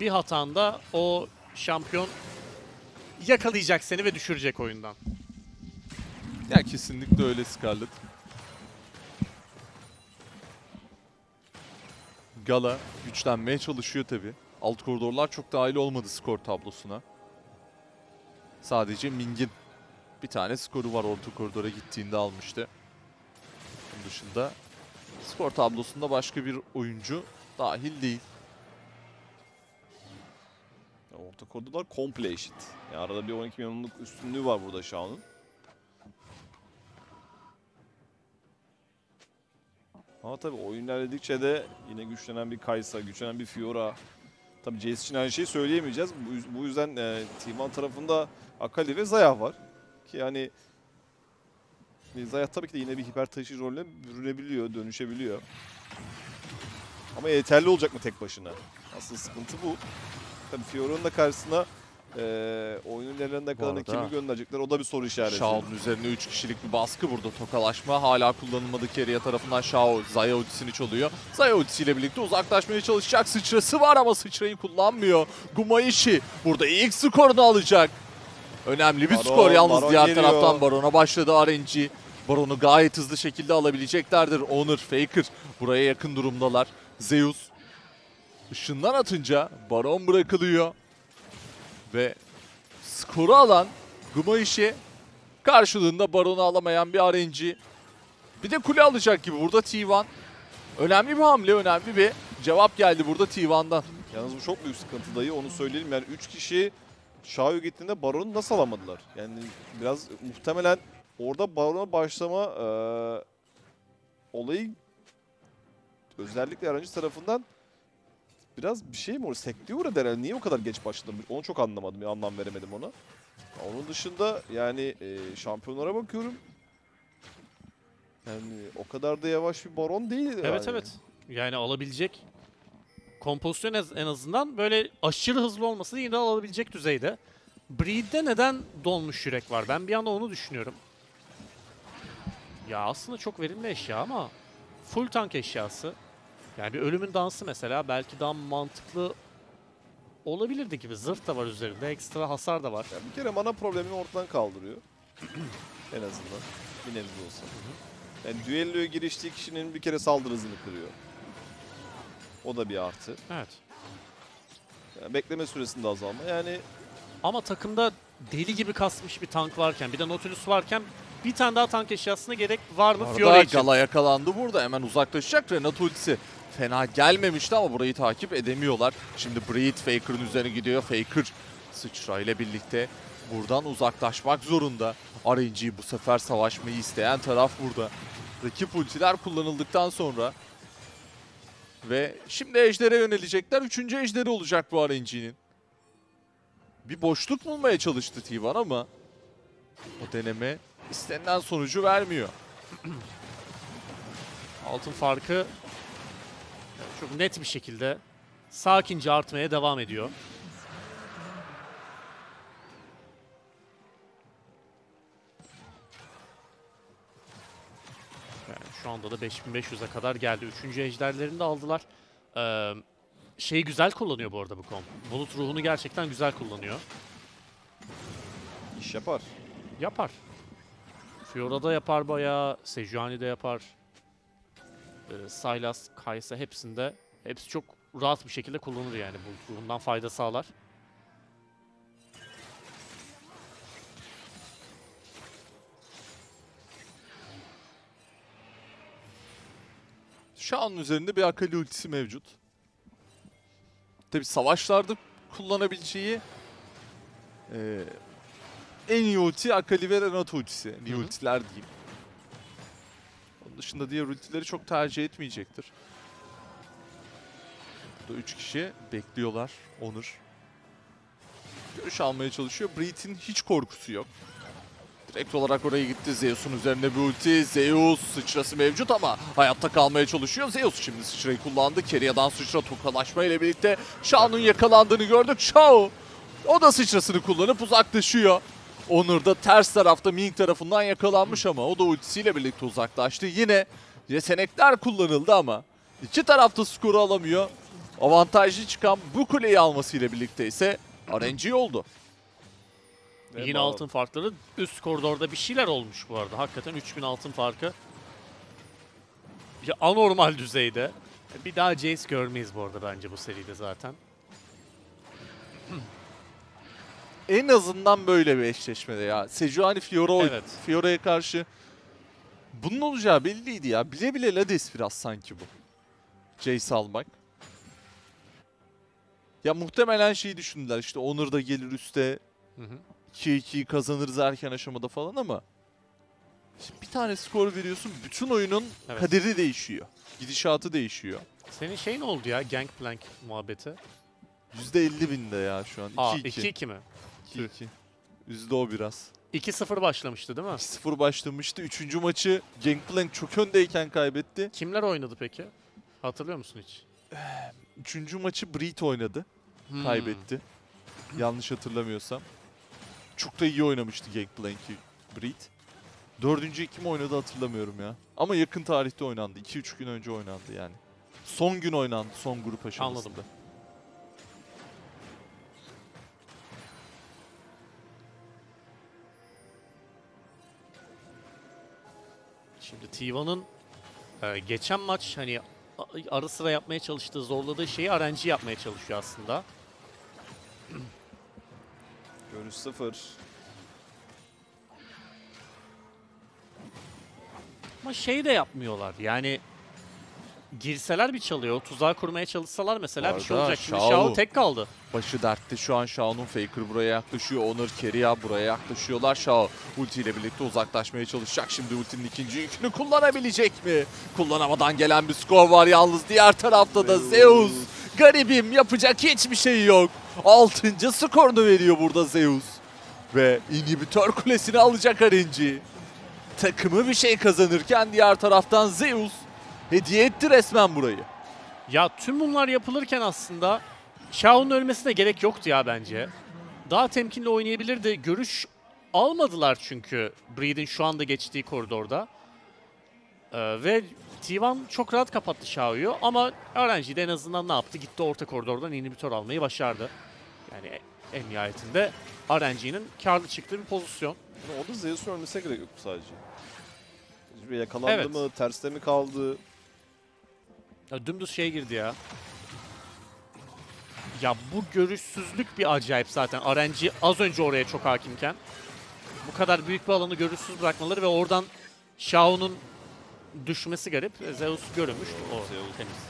Bir hatanda o şampiyon yakalayacak seni ve düşürecek oyundan. Ya kesinlikle öyle Scarlet. Gala güçlenmeye çalışıyor tabi. Alt koridorlar çok dahil olmadı skor tablosuna. Sadece Ming'in bir tane skoru var, orta koridora gittiğinde almıştı. Bunun dışında skor tablosunda başka bir oyuncu dahil değil. Orta koridorlar komple eşit. Yani arada bir 12 milyonluk üstünlüğü var burada Shao'nun. Ama tabii oyun ilerledikçe de yine güçlenen bir Kai'Sa, güçlenen bir Fiora. Tabii Jayce için her şeyi söyleyemeyeceğiz. Bu yüzden T1 tarafında Akali ve Xayah var. Ki hani Xayah tabii ki de yine bir hiper taşıyıcı rolüne bürünebiliyor, dönüşebiliyor. Ama yeterli olacak mı tek başına? Asıl sıkıntı bu. Tabii Fiora'nın da karşısına oyunun ilerlerinde kalanı kimi gönderecekler, o da bir soru işareti. Shao'nun üzerine 3 kişilik bir baskı burada, tokalaşma hala kullanılmadı. Keria tarafından Shao, Xayah ultisini çalıyor. Xayah ultisiyle birlikte uzaklaşmaya çalışacak, sıçrası var ama sıçrayı kullanmıyor. Gumayuşi burada ilk skorunu alacak. Önemli bir skor yalnız. Baron diğer geliyor. Taraftan Baron'a başladı RNG. Baron'u gayet hızlı şekilde alabileceklerdir. Oner, Faker buraya yakın durumdalar. Zeus ışından atınca Baron bırakılıyor. Ve skoru alan Gumayuşi, karşılığında Baron'u alamayan bir RNG. Bir de kule alacak gibi burada T1. Önemli bir hamle, önemli bir cevap geldi burada T1'dan. Yalnız bu çok büyük sıkıntı dayı, onu söyleyelim. Yani 3 kişi Shao'ya gittiğinde Baron'u nasıl alamadılar? Yani biraz muhtemelen orada Baron'a başlama olayı özellikle RNG tarafından... Biraz bir şey mi orada? Sekliyor orada herhalde. Niye o kadar geç başladım? Onu çok anlamadım. Ya, anlam veremedim ona. Onun dışında yani şampiyonlara bakıyorum. Yani o kadar da yavaş bir Baron değil. Evet yani. Evet. Yani alabilecek. Kompozisyon en azından böyle aşırı hızlı olması yine alabilecek düzeyde. Breed'de neden donmuş yürek var? Ben bir anda onu düşünüyorum. Ya aslında çok verimli eşya ama full tank eşyası. Yani bir ölümün dansı mesela belki daha mantıklı olabilirdi gibi. Zırh da var üzerinde, ekstra hasar da var. Yani bir kere mana problemini ortadan kaldırıyor. En azından. Bir nebze olsa. Yani düelloya giriştiği kişinin bir kere saldırı hızını kırıyor. O da bir artı. Evet. Yani bekleme süresinde azalma yani. Ama takımda deli gibi kasmış bir tank varken, bir de Nautilus varken... Bir tane daha tank eşyasına gerek var mı Fiora için? Gala yakalandı burada. Hemen uzaklaşacak. Renata ultisi fena gelmemişti ama burayı takip edemiyorlar. Şimdi Breed Faker'ın üzerine gidiyor. Faker sıçrayla birlikte buradan uzaklaşmak zorunda. RNG bu sefer savaşmayı isteyen taraf burada. Rakip ultiler kullanıldıktan sonra. Ve şimdi ejdere yönelecekler. 3. ejderi olacak bu RNG'nin. Bir boşluk bulmaya çalıştı T1 ama o deneme... İstenilen sonucu vermiyor. Altın farkı çok net bir şekilde sakince artmaya devam ediyor. Yani şu anda da 5500'e kadar geldi. 3. ejderlerini de aldılar. Şeyi güzel kullanıyor bu arada bu kom. Bulut ruhunu gerçekten güzel kullanıyor. İş yapar. Yapar. Fiora da yapar bayağı, Sejuani de yapar, Sylas, Kai'Sa hepsinde, hepsi çok rahat bir şekilde kullanılır yani, bundan fayda sağlar. Shao'nun üzerinde bir Akali ultisi mevcut. Tabi savaşlarda kullanabileceği... En iyi ulti Akali ve Renata ultisi. En iyi ultiler diyeyim. Onun dışında diğer ultileri çok tercih etmeyecektir. Burada 3 kişi bekliyorlar. Oner görüş almaya çalışıyor. Breed'in hiç korkusu yok. Direkt olarak oraya gitti. Zeus'un üzerine bir ulti. Zeus sıçrası mevcut ama hayatta kalmaya çalışıyor. Zeus şimdi sıçrayı kullandı. Keria'dan sıçra tokalaşma ile birlikte Shao'nun yakalandığını gördük. Shao o da sıçrasını kullanıp uzaklaşıyor. Oner da ters tarafta Ming tarafından yakalanmış ama o da ultisiyle birlikte uzaklaştı. Yine yetenekler kullanıldı ama iki tarafta skoru alamıyor. Avantajlı çıkan bu kuleyi almasıyla birlikte ise RNG oldu. Ve yine altın farkları üst koridorda bir şeyler olmuş bu arada. Hakikaten 3000 altın farkı. Ya anormal düzeyde. Bir daha Jayce görmeyiz bu arada bence bu seride zaten. En azından böyle bir eşleşmede ya. Sejuani Fiora, evet. Fiora'ya karşı bunun olacağı belliydi ya. Bile bile Lades biraz sanki bu. Jayce almak. Ya muhtemelen şeyi düşündüler işte Oner da gelir üste 2-2 kazanırız erken aşamada falan ama şimdi bir tane skor veriyorsun bütün oyunun evet. kaderi değişiyor. Gidişatı değişiyor. Senin şey ne oldu ya Gangplank muhabbeti? %50.000'de ya şu an. 2-2 mi? 2-2. Üzde o biraz. 2-0 başlamıştı değil mi? 2-0 başlamıştı. 3. maçı Gangplank çok öndeyken kaybetti. Kimler oynadı peki? Hatırlıyor musun hiç? 3. maçı Breed oynadı. Kaybetti. Yanlış hatırlamıyorsam. Çok da iyi oynamıştı Gangplank'i Breed. 4. kim oynadı hatırlamıyorum ya. Ama yakın tarihte oynandı. 2-3 gün önce oynandı yani. Son gün oynandı. Son grup aşamasında. Anladım. Şimdi T1'ın geçen maç hani ara sıra yapmaya çalıştığı, zorladığı şeyi RNG yapmaya çalışıyor aslında. Görüş 0. Ama şey de yapmıyorlar yani girseler bir çalıyor, tuzağı kurmaya çalışsalar mesela bir şey olacak. Şimdi Shao tek kaldı. Başı dertte şu an Shao'nun. Faker buraya yaklaşıyor, Oner, Keria buraya yaklaşıyorlar. Shao ultiyle birlikte uzaklaşmaya çalışacak. Şimdi ultinin ikinci yükünü kullanabilecek mi? Kullanamadan gelen bir skor var yalnız. Diğer tarafta da Zeus. Garibim yapacak hiçbir şey yok. 6. skorunu veriyor burada Zeus. Ve inhibitör kulesini alacak RNG. Takımı bir şey kazanırken diğer taraftan Zeus hediye etti resmen burayı. Ya tüm bunlar yapılırken aslında Shao'nun ölmesine gerek yoktu ya bence. Daha temkinli oynayabilirdi. Görüş almadılar çünkü Breed'in şu anda geçtiği koridorda. Ve T1 çok rahat kapattı Shao'yu ama RNG de en azından ne yaptı? Gitti orta koridordan inhibitor almayı başardı. Yani en nihayetinde RNG'nin karlı çıktığı bir pozisyon. O da Zeus'un ölmesine gerek yoktu sadece. Yakalandı evet. mı? Terste mi kaldı? Ya dümdüz şeye girdi ya. Ya bu görüşsüzlük bir acayip zaten. RNG az önce oraya çok hakimken. Bu kadar büyük bir alanı görüşsüz bırakmaları ve oradan Shao'nun düşmesi garip. Zeus görünmüş. O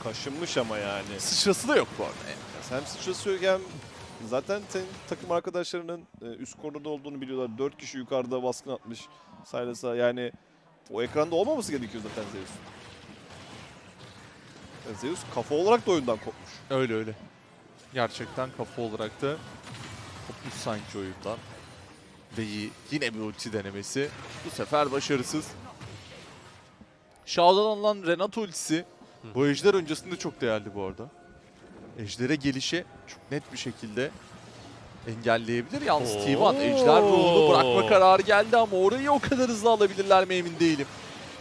kaşınmış ama yani. Sıçrası da yok bu arada. Yani hem sıçrası yok hem zaten takım arkadaşlarının üst koridorda olduğunu biliyorlar. 4 kişi yukarıda baskın atmış Sylas'a yani. O ekranda olmaması gerekiyor zaten Zeus. Yani Zeus kafa olarak da oyundan kopmuş. Öyle öyle. Gerçekten kafa olarak da kopmuş sanki oyundan. Ve yine bir ulti denemesi. Bu sefer başarısız. Shao'dan alınan Renata ultisi. Bu ejder öncesinde çok değerli bu arada. Ejder'e gelişe çok net bir şekilde engelleyebilir. Yalnız T1 ejder ruhunu bırakma kararı geldi ama orayı o kadar hızlı alabilirler mi emin değilim.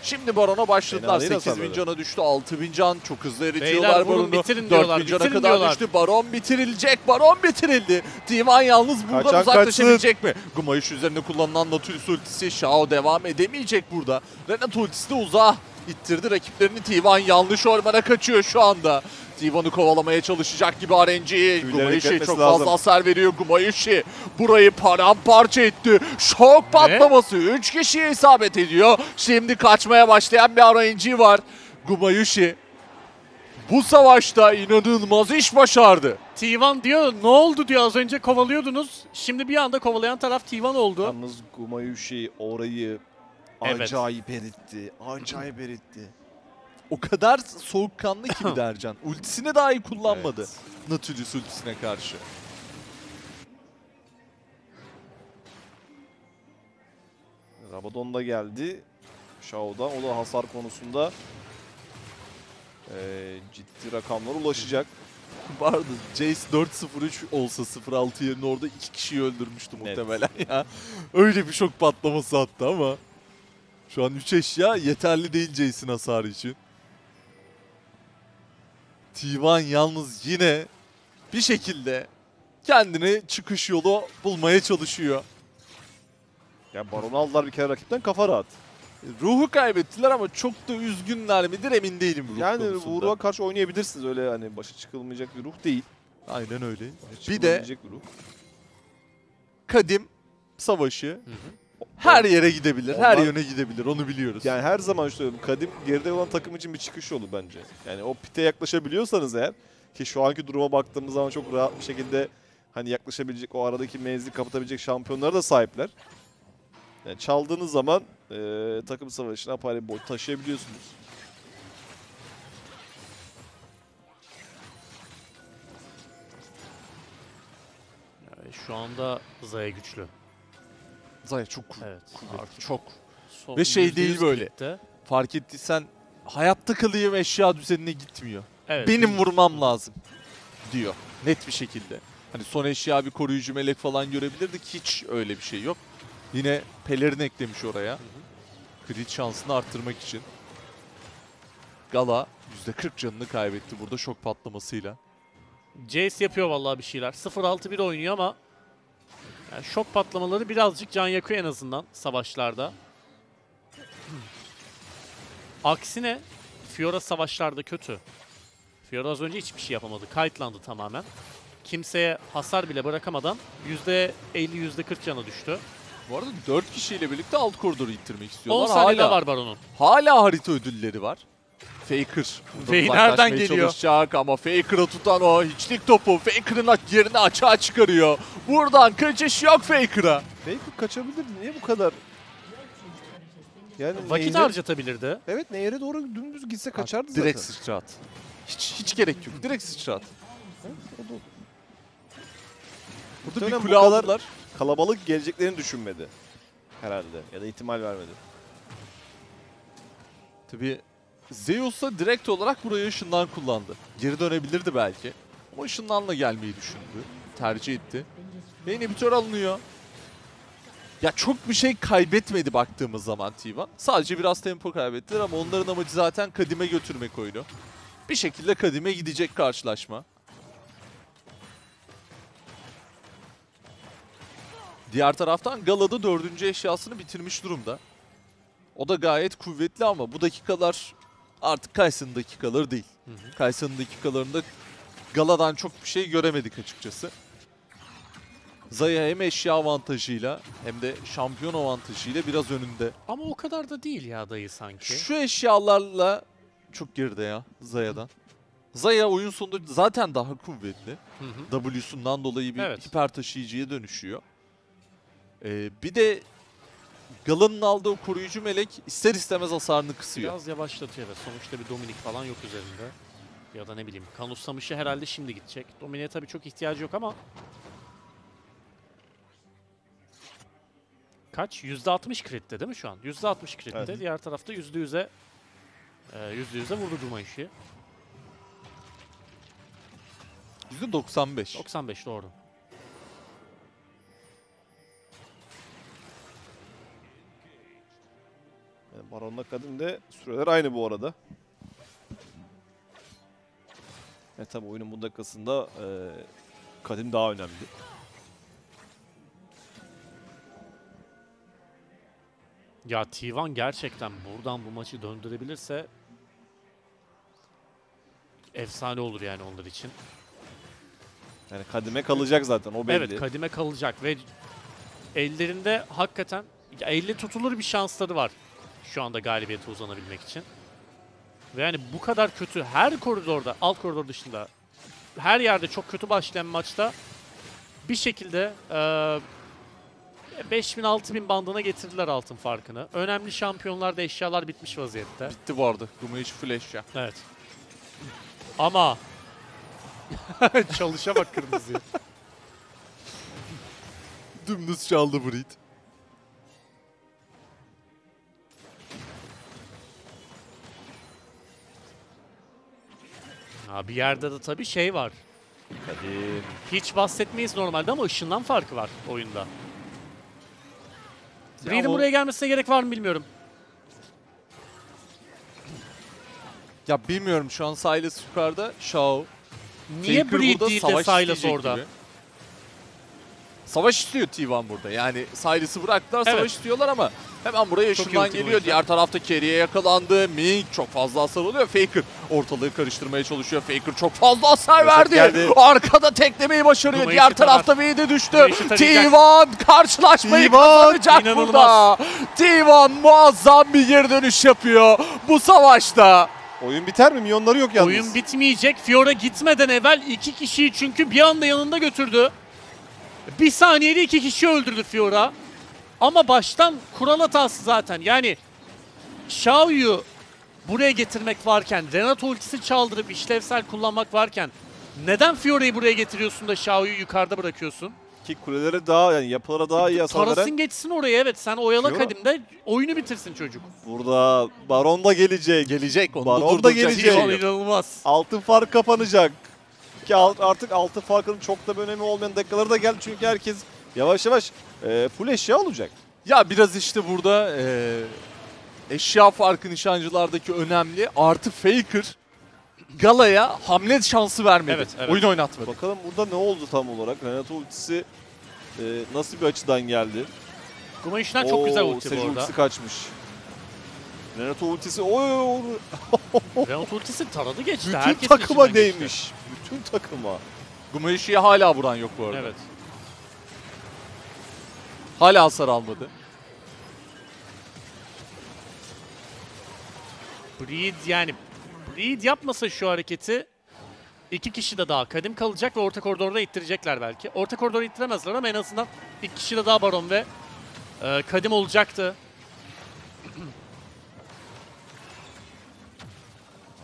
Şimdi Baron'a başladılar. 8.000 cana düştü. 6.000 can. Çok hızlı eritiyorlar Baron'u. 4.000 cana kadar düştü. Baron bitirilecek. Baron bitirildi. T1 yalnız buradan uzaklaşabilecek mi? Gumayuşi üzerine kullanılan Nautilus ultisi. Shao devam edemeyecek burada. Renata ultisi de uzağa ittirdi rakiplerini. T1 yanlış ormana kaçıyor şu anda. T1'u kovalamaya çalışacak gibi RNG. Gumayuşi çok fazla hasar veriyor. Gumayuşi burayı paramparça etti. Şok patlaması. 3 kişiye isabet ediyor. Şimdi kaçmaya başlayan bir RNG var. Gumayuşi bu savaşta inanılmaz iş başardı. T1 diyor ne oldu diyor az önce kovalıyordunuz. Şimdi bir anda kovalayan taraf T1 oldu. Yalnız Gumayuşi orayı acayip eritti. Acayip eritti. O kadar soğukkanlı ki bir de Ercan. Ultisini dahi kullanmadı. Evet. Nautilus ultisine karşı. Rabadon da geldi. Shao'da. O da hasar konusunda ciddi rakamlara ulaşacak. Vardı. Jayce 4-0-3 olsa 0-6 yerine orada 2 kişiyi öldürmüştü muhtemelen ya. Öyle bir şok patlaması attı ama. Şu an 3 eşya yeterli değil Jayce'in hasarı için. T1 yalnız yine bir şekilde kendine çıkış yolu bulmaya çalışıyor. Ya Baron'u aldılar bir kere rakipten kafa rahat. Ruhu kaybettiler ama çok da üzgünler midir emin değilim. Ruh yani ruha karşı oynayabilirsiniz, öyle hani başa çıkılmayacak bir ruh değil. Aynen öyle. Bir de bir ruh. Kadim savaşı her yere gidebilir, her yöne gidebilir, onu biliyoruz. Yani her zaman söylüyorum, Kadim geride olan takım için bir çıkış yolu bence. Yani o pite yaklaşabiliyorsanız eğer, ki şu anki duruma baktığımız zaman çok rahat bir şekilde hani yaklaşabilecek, o aradaki menzili kapatabilecek şampiyonlara da sahipler. Yani çaldığınız zaman takım savaşına apayrı bir boyut taşıyabiliyorsunuz. Yani şu anda Xayah güçlü. Xayah çok kuvvetli. Evet, çok. Son ve şey değil böyle. Gitti. Fark ettiysen hayatta kalayım eşya düzenine gitmiyor. Evet, benim vurmam lazım diyor net bir şekilde. Hani son eşya bir koruyucu melek falan görebilirdik, hiç öyle bir şey yok. Yine pelerin eklemiş oraya. Crit şansını arttırmak için. Gala %40 canını kaybetti burada şok patlamasıyla. Jayce yapıyor vallahi bir şeyler. 0-6-1 oynuyor ama yani şok patlamaları birazcık can yakıyor en azından savaşlarda. Aksine Fiora savaşlarda kötü. Fiora az önce hiçbir şey yapamadı. Kayıtlandı tamamen. Kimseye hasar bile bırakamadan %50, %40 cana düştü. Bu arada 4 kişiyle birlikte alt koridoru ittirmek istiyorlar. 10 saniyede var Baron'un. Hala harita ödülleri var. Faker. Vayne nereden geliyor? Çalışacak ama Faker'ı tutan o hiçlik topu Faker'ın yerini açığa çıkarıyor. Buradan kaçış yok Faker'a. Faker kaçabilir, niye bu kadar? Yani vakit harcatabilirdi. Evet, nehre doğru dümdüz gitse kaçardı direkt zaten. Direkt sıçrat. Hiç gerek yok. Direkt sıçrat. Burada bir kule aldılar. Kalabalık geleceklerini düşünmedi herhalde ya da ihtimal vermedi. Tabii Zeus'a direkt olarak burayı ışından kullandı. Geri dönebilirdi belki. Ama ışındanla gelmeyi düşündü. Tercih etti. Ve inhibitor alınıyor. Ya çok bir şey kaybetmedi baktığımız zaman T1. Sadece biraz tempo kaybettiler ama onların amacı zaten Kadim'e götürmek oyunu. Bir şekilde Kadim'e gidecek karşılaşma. Diğer taraftan Gala'da 4. eşyasını bitirmiş durumda. O da gayet kuvvetli ama bu dakikalar artık Kaysa'nın dakikaları değil. Kaysa'nın dakikalarında Gala'dan çok bir şey göremedik açıkçası. Xayah hem eşya avantajıyla hem de şampiyon avantajıyla biraz önünde. Ama o kadar da değil ya dayı sanki. Şu eşyalarla çok geride ya Xayah'dan. Xayah oyun sonunda zaten daha kuvvetli. W'sundan dolayı bir hiper taşıyıcıya dönüşüyor. Bir de Gala'nın aldığı koruyucu melek ister istemez hasarını kısıyor. Biraz yavaşlatıyor. Sonuçta bir Dominik falan yok üzerinde. Ya da ne bileyim Kanuslamış'ı herhalde şimdi gidecek. Dominik'e tabii çok ihtiyacı yok ama... Kaç? %60 crit'te değil mi şu an? %60 crit'te. Evet. Diğer tarafta %100'e vurdu Gumayuşi. %95. 95 doğru. Baron'la Kadın de süreler aynı bu arada. Tabi oyunun bu dakikasında Kadın daha önemli. Ya T1 gerçekten buradan bu maçı döndürebilirse efsane olur yani onlar için. Yani Kadim'e kalacak zaten, o belli. Evet, Kadim'e kalacak ve ellerinde hakikaten elle tutulur bir şansları var. Şu anda galibiyete uzanabilmek için. Ve yani bu kadar kötü her koridorda, alt koridor dışında her yerde çok kötü başlayan maçta bir şekilde 5000-6000 bandına getirdiler altın farkını. Önemli şampiyonlarda eşyalar bitmiş vaziyette. Bitti bu arada. Gumayuşi full eşya. Evet. Ama çalışa bak kırmızıyı. Dümdüz çaldı Breed. Bir yerde de tabii şey var. Kadim. Hiç bahsetmeyiz normalde ama ışından farkı var oyunda. Breed'in buraya gelmesine gerek var mı bilmiyorum. Ya bilmiyorum, şu an Sylas yukarıda, Shao. Niye Breed değil de Sylas orada? Gibi. Savaş istiyor T1 burada. Yani Sylas'ı bıraktılar, savaş istiyorlar ama Hemen buraya ışından geliyor. Diğer tarafta Keri'ye yakalandı. Ming çok fazla hasar oluyor. Faker ortalığı karıştırmaya çalışıyor. Faker çok fazla hasar verdi. Arkada teklemeyi başarıyor. Gumayuşi diğer tarafta Vayne de düştü. T1 karşılaşmayı kazanacak burada. T1 muazzam bir geri dönüş yapıyor bu savaşta. Oyun biter mi? Milyonları yok yalnız. Oyun bitmeyecek. Fiora gitmeden evvel iki kişiyi çünkü bir anda yanında götürdü. Bir saniyede iki kişi öldürdü Fiora. Ama baştan kural hatası zaten. Yani Shao'yu buraya getirmek varken, Renata ultisi çaldırıp işlevsel kullanmak varken neden Fiora'yı buraya getiriyorsun da Shao'yu yukarıda bırakıyorsun? Ki kulelere daha, yani yapılara daha iyi hasar veren. Tarasın geçsin oraya, evet. Sen oyala Kadim'de oyunu bitirsin çocuk. Burada Baron da gelecek. Gelecek. Baron da gelecek. İnanılmaz. Altın fark kapanacak. Ki artık altın farkının çok da önemi olmayan dakikaları da geldi. Çünkü herkes yavaş yavaş full eşya olacak. Ya biraz işte burada eşya farkı nişancılardaki önemli. Artı Faker Gala'ya hamle şansı vermedi. Evet. Oyun oynatmadı. Bakalım burada ne oldu tam olarak? Renata ultisi nasıl bir açıdan geldi? Gumayuşi'den çok güzel ulti bu arada. Kaçmış. Renata ultisi Renata ultisi taradı geçti. Bütün herkes takıma değmiş. Geçti. Bütün takıma. Gumayuşi'ye hala vuran yok bu arada. Evet. Hala hasar almadı. Breed yani. Breed yapmasa şu hareketi iki kişi de daha kadim kalacak ve orta koridorda ittirecekler belki. Orta koridora ittiremezler ama en azından iki kişi de daha baron ve kadim olacaktı.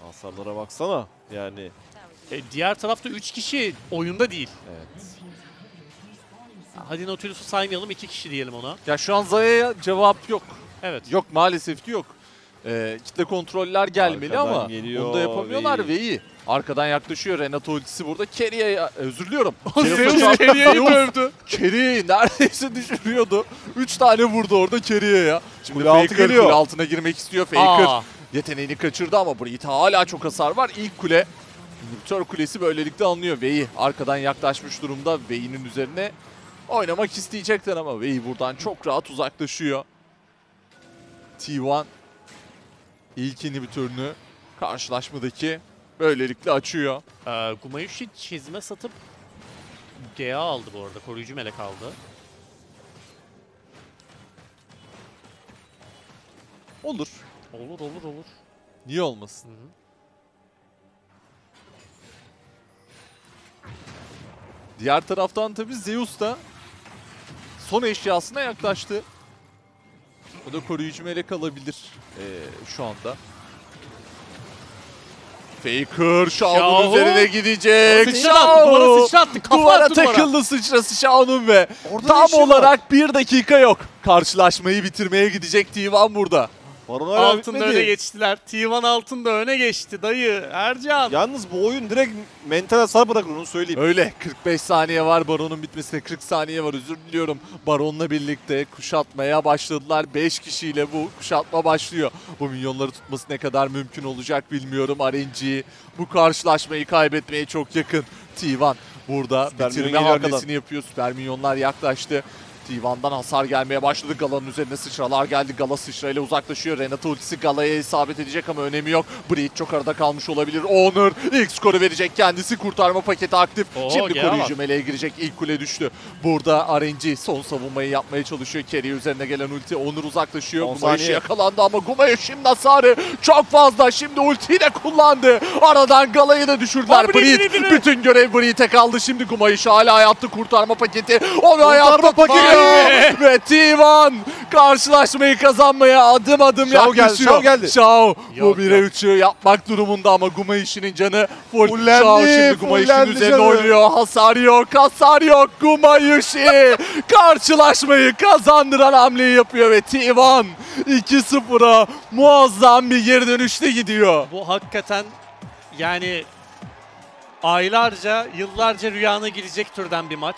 Hasarlara baksana yani. Diğer tarafta üç kişi oyunda değil. Evet. Hadi Nautilus'u saymayalım, iki kişi diyelim ona. Ya şu an Xayah'a cevap yok. Evet. Yok, maalesef ki yok. Kitle kontroller gelmeli arkadan ama geliyor, onu da yapamıyorlar. Vei arkadan yaklaşıyor. Renata ultisi burada. Keria'ya, özür diliyorum. Zeus Keria'yı dövdü. Keria'yı neredeyse düşürüyordu. 3 tane vurdu orada Keria'ya. Şimdi kule altı geliyor. Kule altına girmek istiyor. Faker yeteneğini kaçırdı ama burada hala çok hasar var. İlk kule, Nuptör kulesi böylelikle alınıyor. Vei arkadan yaklaşmış durumda. Vei'nin üzerine oynamak isteyecekler ama Vei buradan çok rahat uzaklaşıyor. T1 İlk inhibitörünü karşılaşmadaki böylelikle açıyor. Gumayuşi çizme satıp GA aldı bu arada. Koruyucu Melek aldı. Olur. Olur. Niye olmasın? Hı-hı. Diğer taraftan tabii Zeus da son eşyasına yaklaştı. O da koruyucu melek alabilir şu anda. Faker Shao'nun üzerine gidecek. Shao duvara takıldı, sıçrası Shao'nun ve orada tam olarak bir dakika yok. Karşılaşmayı bitirmeye gidecek T1 burada. Altında öne geçtiler. T1 altında öne geçti dayı. Ercan. Yalnız bu oyun direkt mental hasar bırakır, onu söyleyeyim. Öyle. 45 saniye var baronun bitmesine. 40 saniye var, özür diliyorum. Baronla birlikte kuşatmaya başladılar. 5 kişiyle bu kuşatma başlıyor. Bu minyonları tutması ne kadar mümkün olacak bilmiyorum. RNG bu karşılaşmayı kaybetmeye çok yakın. T1 burada bitirme hamlesini yapıyor. Süper minyonlar yaklaştı. T1'dan hasar gelmeye başladı. Gala'nın üzerine sıçralar geldi. Gala sıçrayla uzaklaşıyor. Renata ultisi Gala'ya isabet edecek ama önemi yok. Breed çok arada kalmış olabilir. Oner ilk skoru verecek. Kendisi kurtarma paketi aktif. Şimdi koruyucu meleğe girecek. İlk kule düştü. Burada RNG son savunmayı yapmaya çalışıyor. Keria üzerine gelen ulti. Oner uzaklaşıyor. Gumayuşi yakalandı ama Gumayuşi'nin hasarı çok fazla. Şimdi ultiyi de kullandı. Aradan Gala'yı da düşürdüler. Breed bütün görev Breed'e kaldı. Şimdi Gumayuşi hala hayatta, kurtarma paketi. Onu hayatta paketi. Ve T1 karşılaşmayı kazanmaya adım adım yaklaşıyor. Shao bu 1'e 3'ü yapmak durumunda ama Gumayuşi'nin canı full. Shao şimdi Gumayuşi'nin üzerine oynuyor. Hasar yok. Gumayuşi karşılaşmayı kazandıran hamleyi yapıyor ve T1 2-0'a muazzam bir geri dönüşte gidiyor. Bu hakikaten yani aylarca, yıllarca rüyana girecek türden bir maç.